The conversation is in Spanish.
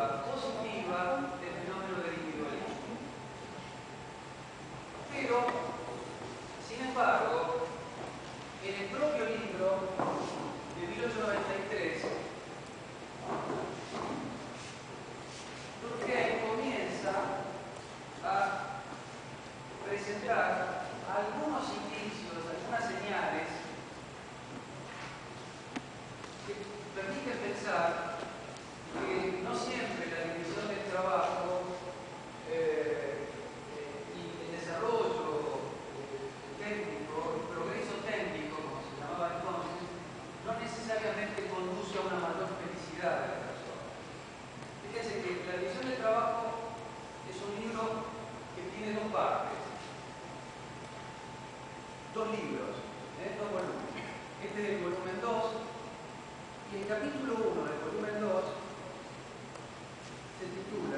perspectiva positiva del fenómeno del individualismo. Pero, sin embargo, en el propio libro de 1893, Durkheim comienza a presentar algunos indicios, algunas señales que permiten pensar que no siempre la división del trabajo y el desarrollo técnico, el progreso técnico, como se llamaba entonces, no necesariamente conduce a una mayor felicidad de la persona. Fíjense que la división del trabajo es un libro que tiene dos partes. Dos libros, dos volúmenes. Este es el volumen 2 y el capítulo 1 del volumen 2 se titula